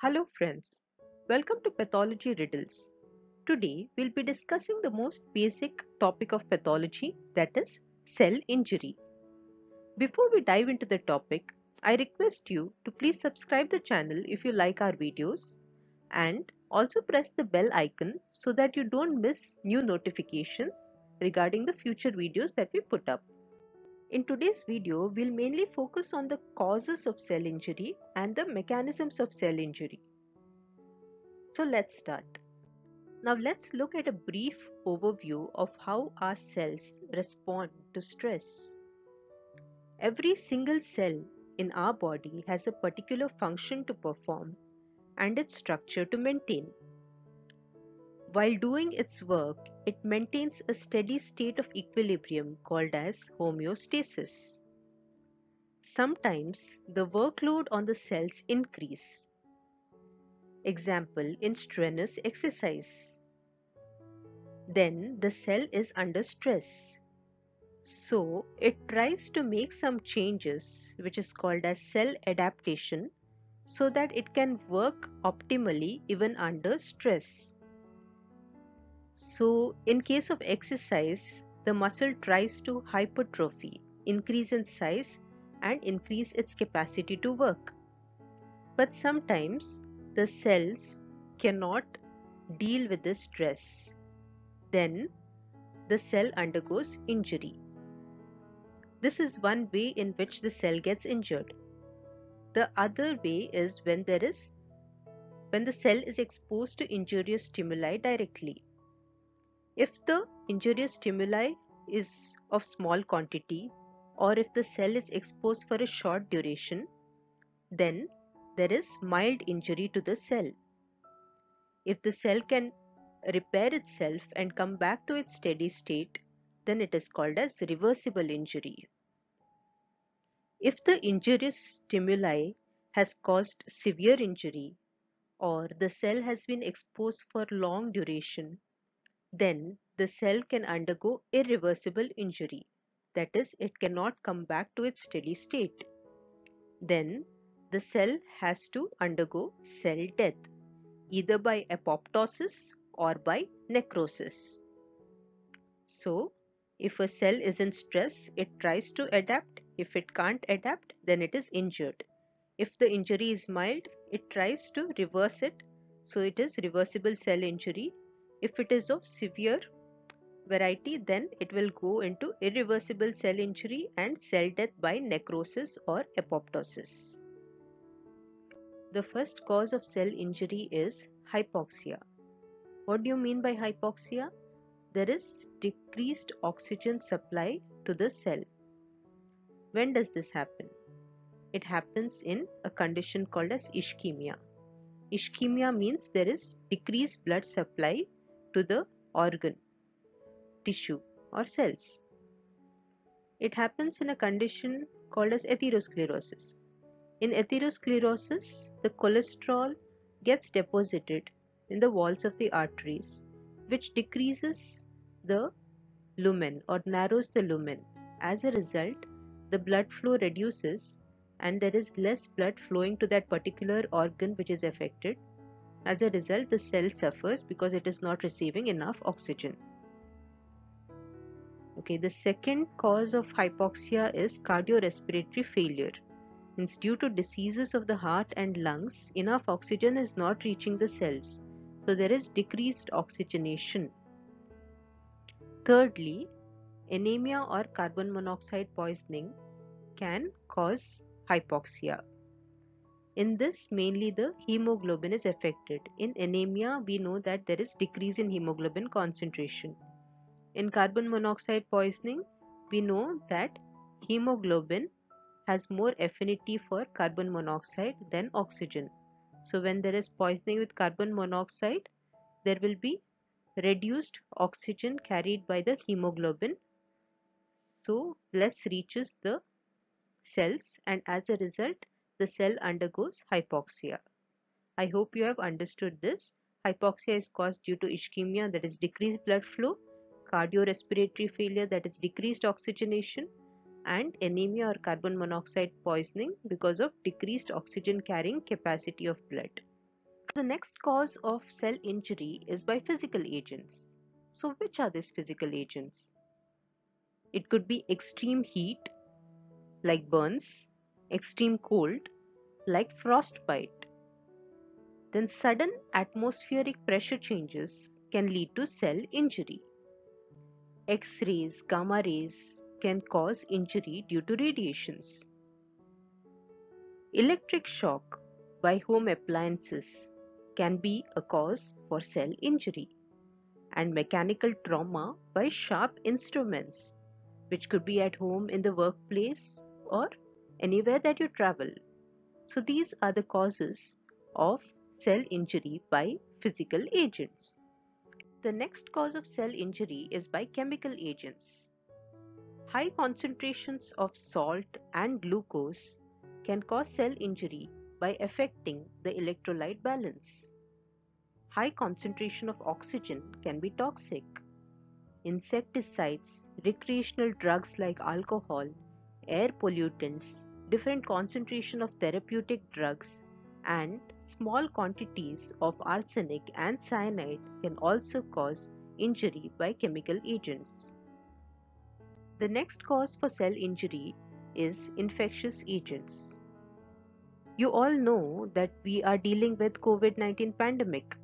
Hello friends, welcome to Pathology Riddles. Today we'll be discussing the most basic topic of pathology, that is cell injury. Before we dive into the topic, I request you to please subscribe the channel if you like our videos and also press the bell icon so that you don't miss new notifications regarding the future videos that we put up. In today's video, we'll mainly focus on the causes of cell injury and the mechanisms of cell injury. So let's start. Now let's look at a brief overview of how our cells respond to stress. Every single cell in our body has a particular function to perform and its structure to maintain. While doing its work, it maintains a steady state of equilibrium called as homeostasis. Sometimes the workload on the cells increase. Example, in strenuous exercise. Then the cell is under stress. So it tries to make some changes, which is called as cell adaptation, so that it can work optimally even under stress. So, in case of exercise, the muscle tries to hypertrophy, increase in size and increase its capacity to work. But sometimes the cells cannot deal with this stress. Then the cell undergoes injury. This is one way in which the cell gets injured. The other way is when the cell is exposed to injurious stimuli directly. If the injurious stimuli is of small quantity or if the cell is exposed for a short duration, then there is mild injury to the cell. If the cell can repair itself and come back to its steady state, then it is called as reversible injury. If the injurious stimuli has caused severe injury or the cell has been exposed for long duration, then the cell can undergo irreversible injury, that is, it cannot come back to its steady state. Then the cell has to undergo cell death, either by apoptosis or by necrosis. So, if a cell is in stress, it tries to adapt. If it can't adapt, then it is injured. If the injury is mild, it tries to reverse it, so it is reversible cell injury. If it is of severe variety, then it will go into irreversible cell injury and cell death by necrosis or apoptosis. The first cause of cell injury is hypoxia. What do you mean by hypoxia? There is decreased oxygen supply to the cell. When does this happen? It happens in a condition called as ischemia. Ischemia means there is decreased blood supply to the organ, tissue or cells. It happens in a condition called as atherosclerosis. In atherosclerosis, the cholesterol gets deposited in the walls of the arteries, which decreases the lumen or narrows the lumen. As a result, the blood flow reduces and there is less blood flowing to that particular organ which is affected. As a result, the cell suffers because it is not receiving enough oxygen. Okay, the second cause of hypoxia is cardiorespiratory failure. It's due to diseases of the heart and lungs, enough oxygen is not reaching the cells. So there is decreased oxygenation. Thirdly, anemia or carbon monoxide poisoning can cause hypoxia. In this, mainly the hemoglobin is affected. In anemia, we know that there is decrease in hemoglobin concentration. In carbon monoxide poisoning, we know that hemoglobin has more affinity for carbon monoxide than oxygen. So when there is poisoning with carbon monoxide, there will be reduced oxygen carried by the hemoglobin. So less reaches the cells and as a result, the cell undergoes hypoxia. I hope you have understood this. Hypoxia is caused due to ischemia, that is decreased blood flow, cardiorespiratory failure, that is decreased oxygenation, and anemia or carbon monoxide poisoning because of decreased oxygen carrying capacity of blood. The next cause of cell injury is by physical agents. So which are these physical agents? It could be extreme heat, like burns, extreme cold, like frostbite. Then sudden atmospheric pressure changes can lead to cell injury. X-rays, gamma rays can cause injury due to radiations. Electric shock by home appliances can be a cause for cell injury, and mechanical trauma by sharp instruments, which could be at home, in the workplace, or anywhere that you travel. So these are the causes of cell injury by physical agents. The next cause of cell injury is by chemical agents. High concentrations of salt and glucose can cause cell injury by affecting the electrolyte balance. High concentration of oxygen can be toxic. Insecticides, recreational drugs like alcohol, air pollutants, different concentration of therapeutic drugs, and small quantities of arsenic and cyanide can also cause injury by chemical agents. The next cause for cell injury is infectious agents. You all know that we are dealing with COVID-19 pandemic,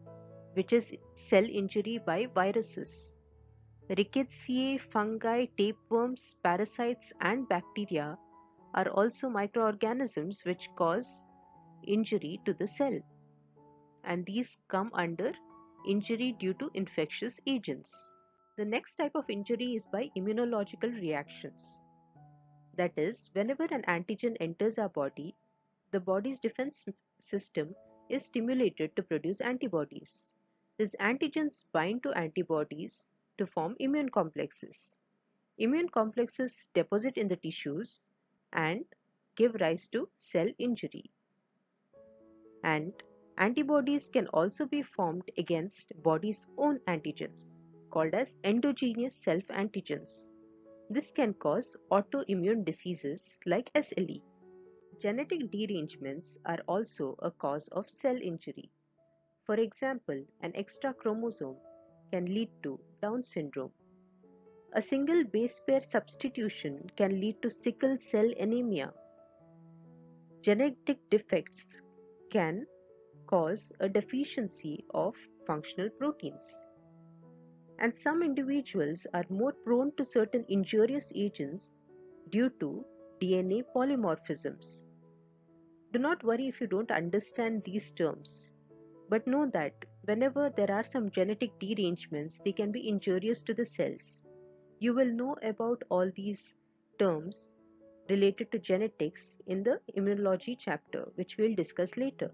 which is cell injury by viruses. Rickettsiae, fungi, tapeworms, parasites, and bacteria are also microorganisms which cause injury to the cell, and these come under injury due to infectious agents. The next type of injury is by immunological reactions. That is, whenever an antigen enters our body, the body's defense system is stimulated to produce antibodies. These antigens bind to antibodies to form immune complexes. Immune complexes deposit in the tissues and give rise to cell injury. And antibodies can also be formed against body's own antigens, called as endogenous self-antigens. This can cause autoimmune diseases like SLE. Genetic derangements are also a cause of cell injury. For example, an extra chromosome can lead to Down syndrome. A single base pair substitution can lead to sickle cell anemia. Genetic defects can cause a deficiency of functional proteins. And some individuals are more prone to certain injurious agents due to DNA polymorphisms. Do not worry if you don't understand these terms, but know that whenever there are some genetic derangements, they can be injurious to the cells. You will know about all these terms related to genetics in the immunology chapter, which we will discuss later.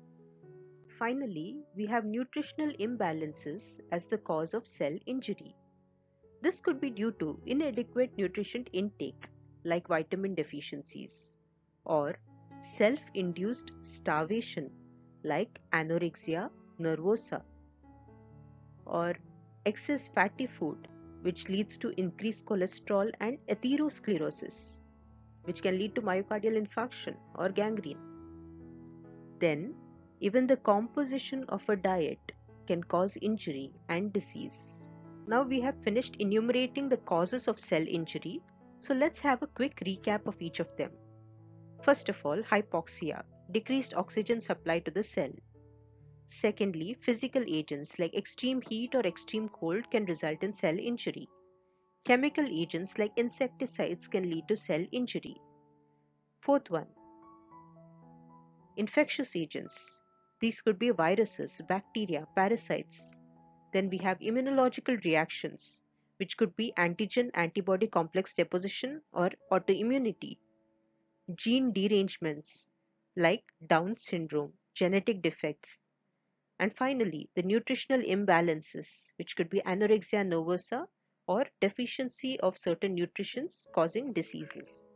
Finally, we have nutritional imbalances as the cause of cell injury. This could be due to inadequate nutrition intake, like vitamin deficiencies, or self-induced starvation, like anorexia nervosa, or excess fatty food, which leads to increased cholesterol and atherosclerosis, which can lead to myocardial infarction or gangrene. Then, even the composition of a diet can cause injury and disease. Now we have finished enumerating the causes of cell injury, so let's have a quick recap of each of them. First of all, hypoxia, decreased oxygen supply to the cell. Secondly, physical agents like extreme heat or extreme cold can result in cell injury. Chemical agents like insecticides can lead to cell injury. Fourth one, infectious agents. These could be viruses, bacteria, parasites. Then we have immunological reactions, which could be antigen-antibody complex deposition or autoimmunity. Gene derangements like Down syndrome, genetic defects. And finally, the nutritional imbalances, which could be anorexia nervosa or deficiency of certain nutrients causing diseases.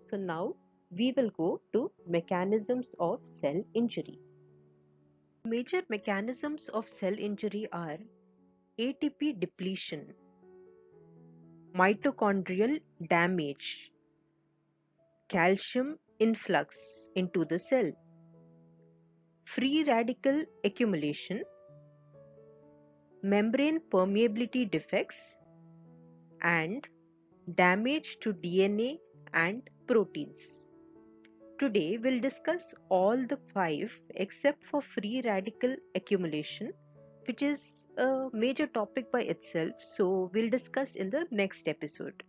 So now we will go to mechanisms of cell injury. Major mechanisms of cell injury are ATP depletion, mitochondrial damage, calcium influx into the cell, free radical accumulation, membrane permeability defects, and damage to DNA and proteins. Today we'll discuss all the 5 except for free radical accumulation, which is a major topic by itself, so we'll discuss in the next episode.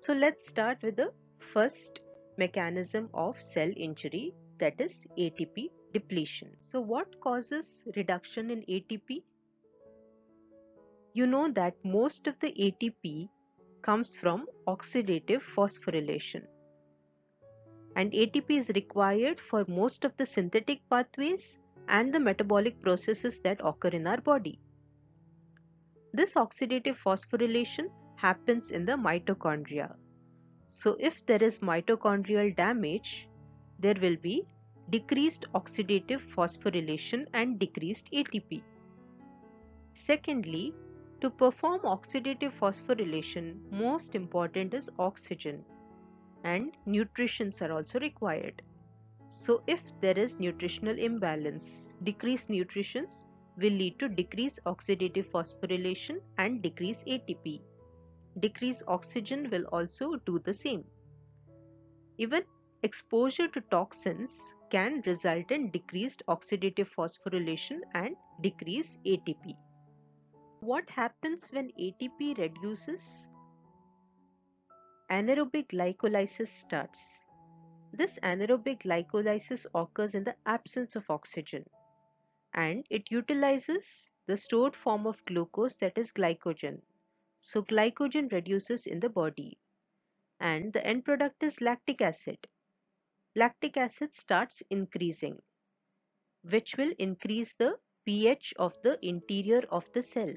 So let's start with the first mechanism of cell injury, that is ATP depletion. So what causes reduction in ATP? You know that most of the ATP comes from oxidative phosphorylation, and ATP is required for most of the synthetic pathways and the metabolic processes that occur in our body. This oxidative phosphorylation happens in the mitochondria. So if there is mitochondrial damage, there will be decreased oxidative phosphorylation and decreased ATP. Secondly, to perform oxidative phosphorylation, most important is oxygen, and nutrients are also required. So if there is nutritional imbalance, decreased nutrients will lead to decreased oxidative phosphorylation and decreased ATP. Decreased oxygen will also do the same. Even exposure to toxins can result in decreased oxidative phosphorylation and decreased ATP. What happens when ATP reduces? Anaerobic glycolysis starts. This anaerobic glycolysis occurs in the absence of oxygen, and it utilizes the stored form of glucose, that is glycogen. So glycogen reduces in the body, and the end product is lactic acid. Lactic acid starts increasing, which will increase the pH of the interior of the cell.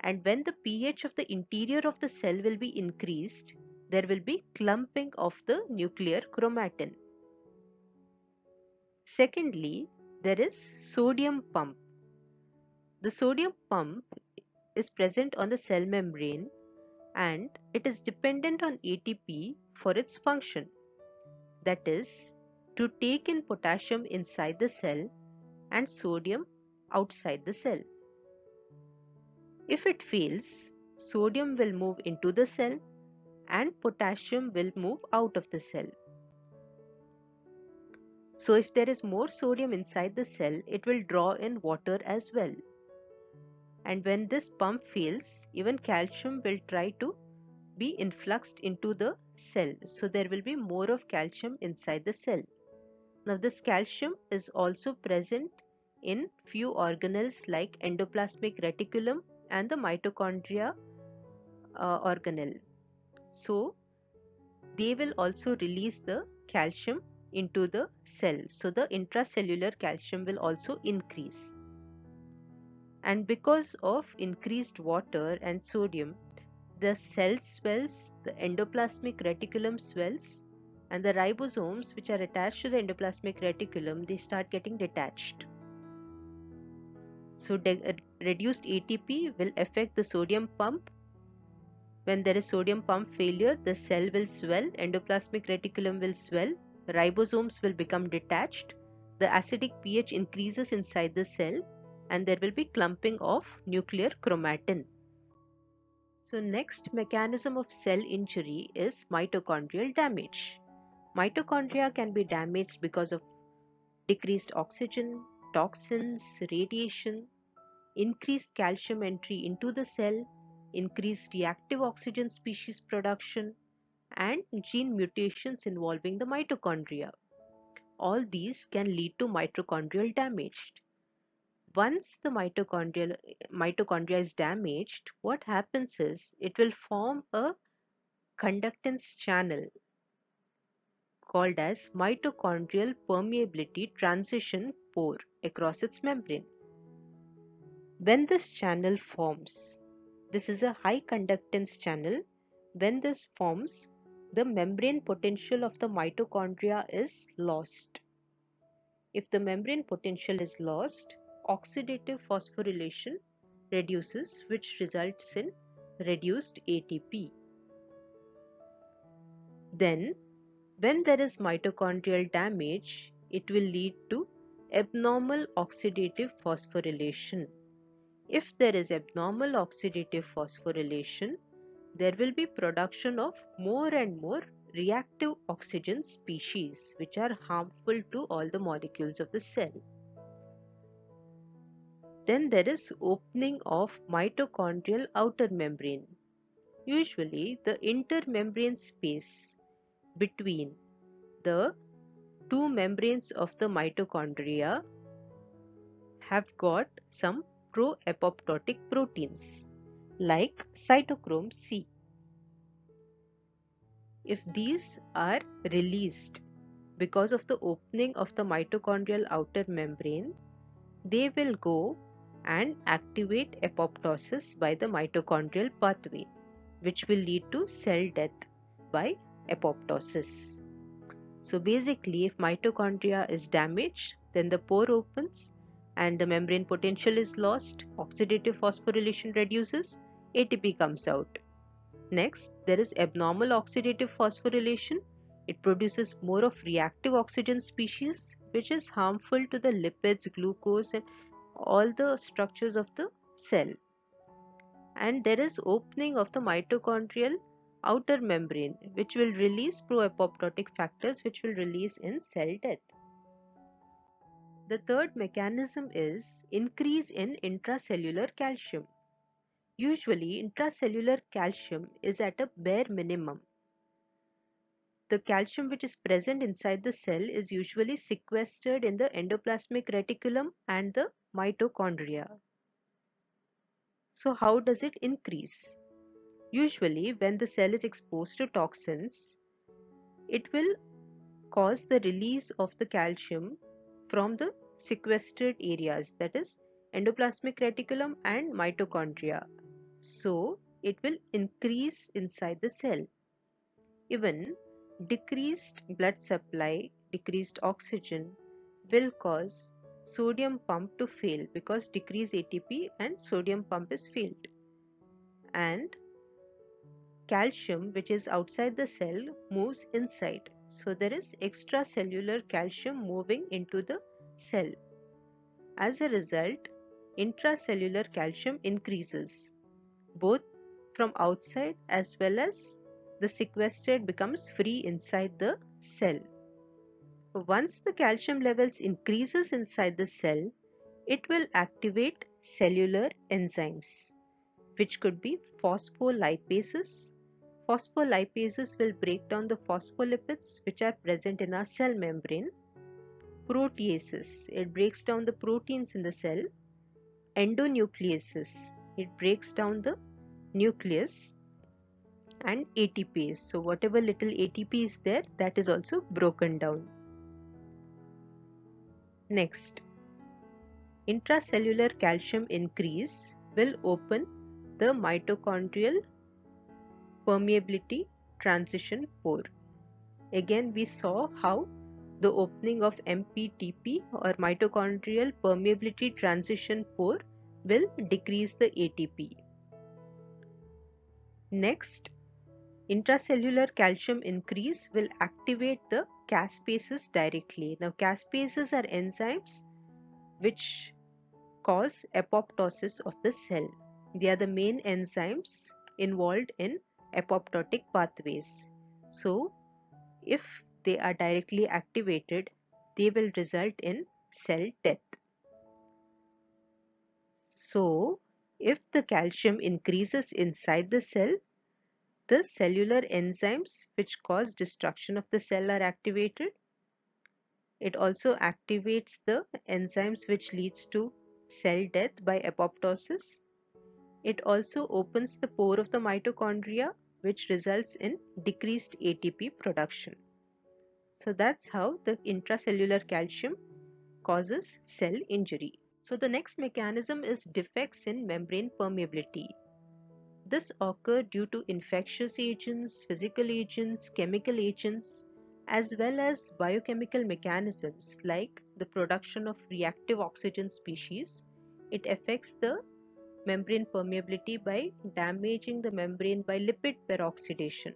And when the pH of the interior of the cell will be increased, there will be clumping of the nuclear chromatin. Secondly, there is sodium pump. The sodium pump is present on the cell membrane, and it is dependent on ATP for its function. That is, to take in potassium inside the cell and sodium outside the cell. If it fails, sodium will move into the cell and potassium will move out of the cell. So if there is more sodium inside the cell, it will draw in water as well. And when this pump fails, even calcium will try to be influxed into the cell. So there will be more of calcium inside the cell. Now this calcium is also present in few organelles like endoplasmic reticulum and the mitochondria organelle. So they will also release the calcium into the cell. So the intracellular calcium will also increase. And because of increased water and sodium, the cell swells, the endoplasmic reticulum swells, and the ribosomes, which are attached to the endoplasmic reticulum, they start getting detached. So reduced ATP will affect the sodium pump. When there is sodium pump failure, the cell will swell, endoplasmic reticulum will swell, ribosomes will become detached, the acidic pH increases inside the cell, and there will be clumping of nuclear chromatin. So next mechanism of cell injury is mitochondrial damage. Mitochondria can be damaged because of decreased oxygen, toxins, radiation, increased calcium entry into the cell, increased reactive oxygen species production, and gene mutations involving the mitochondria. All these can lead to mitochondrial damage. Once the mitochondria is damaged, what happens is it will form a conductance channel called as mitochondrial permeability transition pore across its membrane. When this channel forms, this is a high conductance channel. When this forms, the membrane potential of the mitochondria is lost. If the membrane potential is lost, oxidative phosphorylation reduces, which results in reduced ATP. Then, when there is mitochondrial damage, it will lead to abnormal oxidative phosphorylation. If there is abnormal oxidative phosphorylation, there will be production of more and more reactive oxygen species which are harmful to all the molecules of the cell. Then there is opening of mitochondrial outer membrane. Usually the intermembrane space between the two membranes of the mitochondria have got some pro-apoptotic proteins like cytochrome C. If these are released because of the opening of the mitochondrial outer membrane, they will go and activate apoptosis by the mitochondrial pathway, which will lead to cell death by apoptosis. So basically, if mitochondria is damaged, then the pore opens and the membrane potential is lost, oxidative phosphorylation reduces, ATP comes out. Next, there is abnormal oxidative phosphorylation. It produces more of reactive oxygen species, which is harmful to the lipids, glucose and all the structures of the cell. And there is opening of the mitochondrial outer membrane, which will release pro-apoptotic factors, which will release in cell death. The third mechanism is increase in intracellular calcium. Usually, intracellular calcium is at a bare minimum. The calcium which is present inside the cell is usually sequestered in the endoplasmic reticulum and the mitochondria. So how does it increase? Usually, when the cell is exposed to toxins, it will cause the release of the calcium from the sequestered areas, that is endoplasmic reticulum and mitochondria. So it will increase inside the cell. Even decreased blood supply, decreased oxygen will cause sodium pump to fail because decreased ATP and sodium pump is failed. And calcium which is outside the cell moves inside. So there is extracellular calcium moving into the cell. As a result, intracellular calcium increases both from outside as well as the sequestered becomes free inside the cell. Once the calcium levels increases inside the cell, it will activate cellular enzymes, which could be phospholipases. Phospholipases will break down the phospholipids which are present in our cell membrane. Proteases, it breaks down the proteins in the cell. Endonucleases, it breaks down the nucleus. And ATPase, so whatever little ATP is there, that is also broken down. Next, intracellular calcium increase will open the mitochondrial permeability transition pore. Again, we saw how the opening of MPTP or mitochondrial permeability transition pore will decrease the ATP. Next, intracellular calcium increase will activate the caspases directly. Now, caspases are enzymes which cause apoptosis of the cell. They are the main enzymes involved in apoptotic pathways. So, if they are directly activated, they will result in cell death. So, if the calcium increases inside the cell, the cellular enzymes which cause destruction of the cell are activated. It also activates the enzymes which leads to cell death by apoptosis. It also opens the pore of the mitochondria, which results in decreased ATP production. So that's how the intracellular calcium causes cell injury. So the next mechanism is defects in membrane permeability. This occurs due to infectious agents, physical agents, chemical agents, as well as biochemical mechanisms like the production of reactive oxygen species. It affects the membrane permeability by damaging the membrane by lipid peroxidation.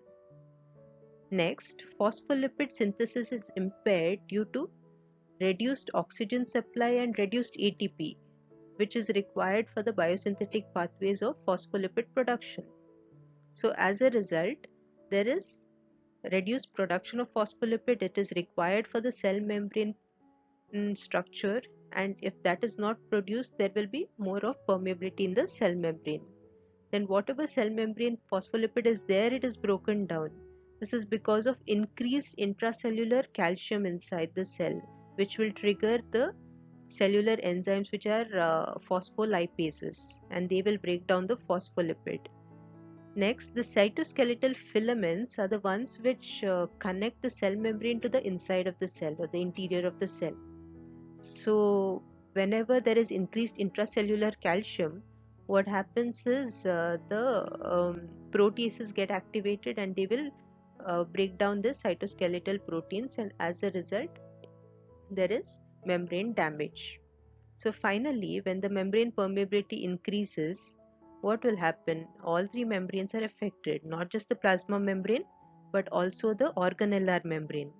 Next, phospholipid synthesis is impaired due to reduced oxygen supply and reduced ATP, which is required for the biosynthetic pathways of phospholipid production. So as a result, there is reduced production of phospholipid. It is required for the cell membrane structure, and if that is not produced, there will be more of permeability in the cell membrane. Then whatever cell membrane phospholipid is there, it is broken down. This is because of increased intracellular calcium inside the cell, which will trigger the cellular enzymes, which are phospholipases, and they will break down the phospholipid. Next, the cytoskeletal filaments are the ones which connect the cell membrane to the inside of the cell or the interior of the cell. So whenever there is increased intracellular calcium, what happens is the proteases get activated, and they will break down the cytoskeletal proteins, and as a result there is membrane damage. So finally, when the membrane permeability increases, what will happen? All three membranes are affected, not just the plasma membrane but also the organellar membrane.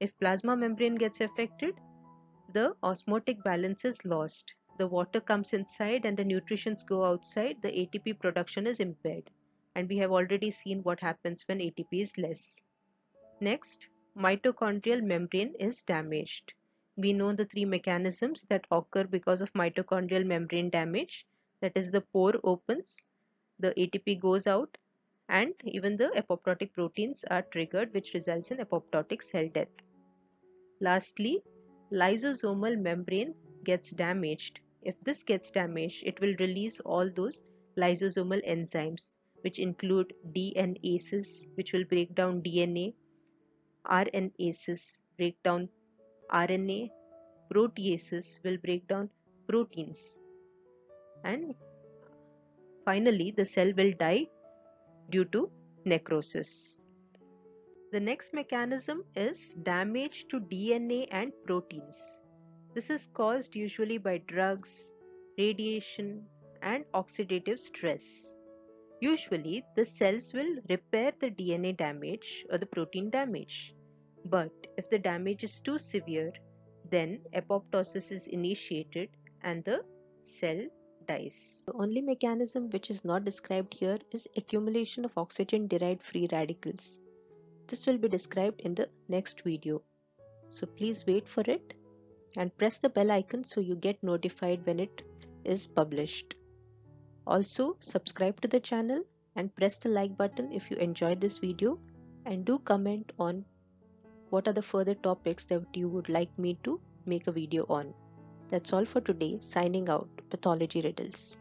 If plasma membrane gets affected, the osmotic balance is lost. The water comes inside and the nutrients go outside. The ATP production is impaired, and we have already seen what happens when ATP is less. Next, mitochondrial membrane is damaged. We know the three mechanisms that occur because of mitochondrial membrane damage. That is, the pore opens, the ATP goes out, and even the apoptotic proteins are triggered, which results in apoptotic cell death. Lastly, lysosomal membrane gets damaged. If this gets damaged, it will release all those lysosomal enzymes, which include DNases, which will break down DNA, RNases break down RNA, proteases will break down proteins. And finally, the cell will die due to necrosis. The next mechanism is damage to DNA and proteins. This is caused usually by drugs, radiation, and oxidative stress. Usually, the cells will repair the DNA damage or the protein damage. But if the damage is too severe, then apoptosis is initiated and the cell dies. The only mechanism which is not described here is accumulation of oxygen-derived free radicals. This will be described in the next video. So please wait for it and press the bell icon so you get notified when it is published. Also, subscribe to the channel and press the like button if you enjoyed this video, and do comment on what are the further topics that you would like me to make a video on. That's all for today. Signing out. Pathology Riddles.